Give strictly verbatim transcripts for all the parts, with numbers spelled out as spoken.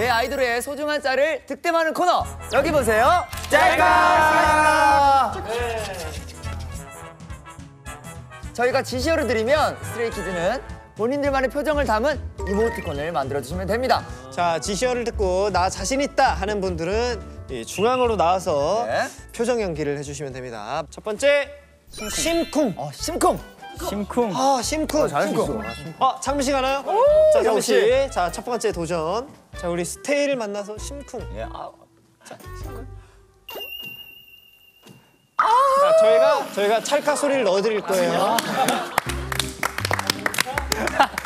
내 아이돌의 소중한 짤을 득템하는 코너! 여기 보세요! 짤까! 네. 저희가 지시어를 드리면 스트레이키즈는 본인들만의 표정을 담은 이모티콘을 만들어주시면 됩니다. 자, 지시어를 듣고 나 자신 있다 하는 분들은 이 중앙으로 나와서 네. 표정 연기를 해주시면 됩니다. 첫 번째, 심쿵! 심쿵! 어, 심쿵. 심쿵. 아, 심쿵. 아, 잘했어. 아, 창빈 씨 가나요? 자, 창빈 씨. 자, 첫 번째 도전. 자, 우리 스테이를 만나서 심쿵. 예. 아. 자, 심쿵. 아 자, 저희가 저희가 찰칵 소리를 넣어 드릴 거예요.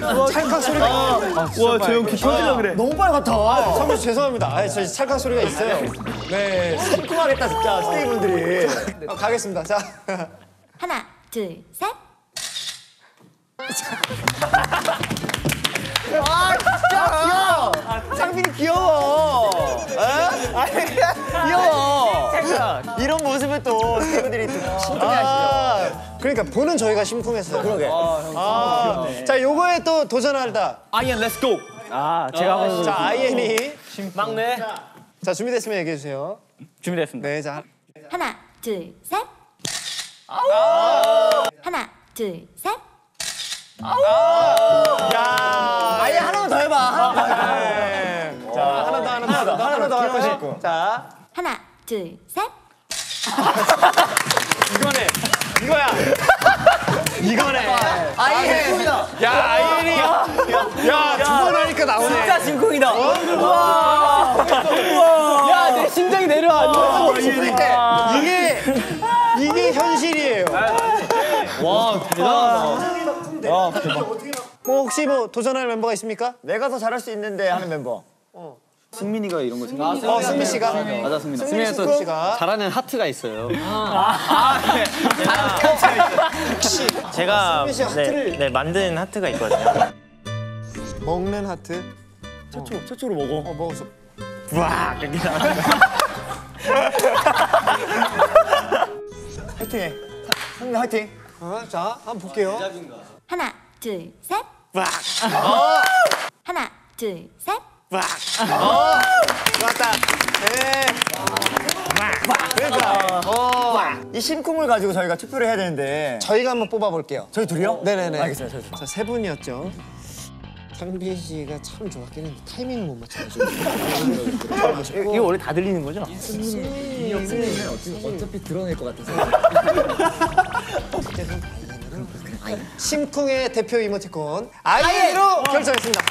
와, 찰칵 소리가. 아, 와, 저 형 기초지라 그래. 너무 빨갛다. 아, 창빈 씨 죄송합니다. 아, 저 찰칵 소리가 있어요. 네. 심쿵하겠다, 진짜. 스테이 분들이. 아, 가겠습니다. 자. 하나, 둘, 셋. 아 진짜 귀여워. 창빈이 귀여워. 아니 귀여워. 이런 모습을 또 친구들이 심쿵해하시죠. 그러니까 보는 저희가 심쿵했어요. 그러게. 아, 자 요거에 또 도전하다. 아이엔 렛츠 고. 아 제가 하고 싶은. 자 아이엔이 막내. 자 준비됐으면 얘기해 주세요. 준비됐습니다. 네 자 하나 둘 셋. 하나 둘 셋. 야, 아예 하나만 더 해봐. 자, 하나 더, 하나 더, 하나 더 할 것이고. 자, 하나, 둘, 셋. 이거네, 이거야. 이거네. 아이엔이. 야, 아이엔이. 야, 두 번 하니까 나오네. 진짜 심쿵이다. 우와. 야, 내 심장이 내려와. 이게 이게 현실이에요. 와, 대단하다. 야, 대박. 뭐 혹시 뭐 도전할 멤버가 있습니까? 내가 더 잘할 수 있는데 하는 멤버. 어. 승민이가 이런 거 생각. 아, 어, 승민 씨가. 맞아, 승민. 승민이 또 잘하는 하트가 있어요. 아, 아, 네. 잘하는. 제가 네, 네, 만든 하트가 있거든요. 먹는 하트. 최초, 어. 최초로 먹어. 어, 먹었어. 와, 여기 나왔네. 화이팅해. 승민 화이팅. 어, 자, 한번 볼게요. 하나, 둘, 셋. 빡! 어! 하나, 둘, 셋. 빡! 어! 좋았다. 네. 빡! 그러니까. 어. 이 심쿵을 가지고 저희가 투표를 해야 되는데 저희가 한번 뽑아볼게요. 저희 둘이요? 어. 네네네. 알겠습니다. 저희 둘. 자, 세 분이었죠. 창빈 씨가 참 좋았긴 했는데 타이밍 못 맞춰가지고. 이거 원래 다 들리는 거죠? 승민이 승민이는 어차피 드러낼 것 같아서. 심쿵의 대표 이모티콘 아이엔으로 결정했습니다.